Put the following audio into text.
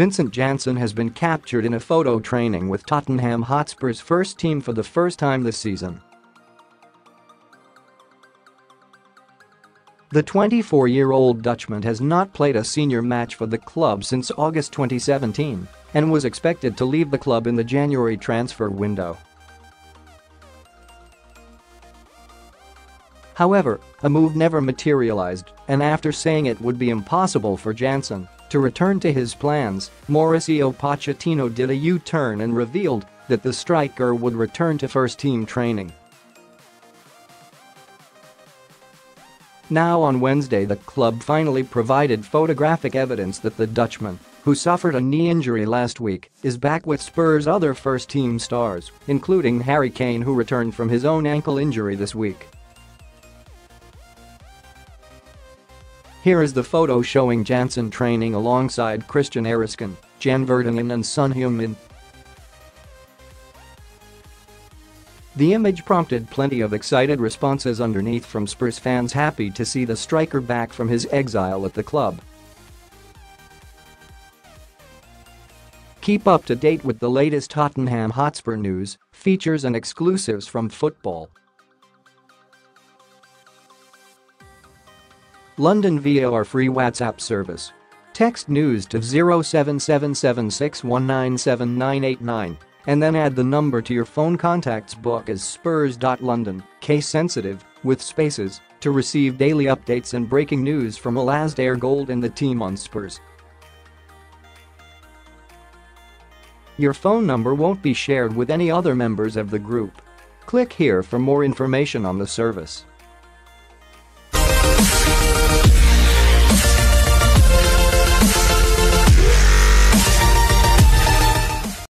Vincent Janssen has been captured in a photo training with Tottenham Hotspur's first team for the first time this season. The 24-year-old Dutchman has not played a senior match for the club since August 2017 and was expected to leave the club in the January transfer window. However, a move never materialized, and after saying it would be impossible for Janssen to return to his plans, Mauricio Pochettino did a U-turn and revealed that the striker would return to first-team training. Now on Wednesday, the club finally provided photographic evidence that the Dutchman, who suffered a knee injury last week, is back with Spurs' other first-team stars, including Harry Kane, who returned from his own ankle injury this week. Here is the photo showing Janssen training alongside Christian Eriksen, Jan Vertonghen and Son Heung-min. The image prompted plenty of excited responses underneath from Spurs fans happy to see the striker back from his exile at the club. Keep up to date with the latest Tottenham Hotspur news, features and exclusives from football. London via our free WhatsApp service. Text news to 07776197989 and then add the number to your phone contacts book as spurs.london, case sensitive, with spaces, to receive daily updates and breaking news from Alasdair Gold and the team on Spurs. Your phone number won't be shared with any other members of the group. Click here for more information on the service.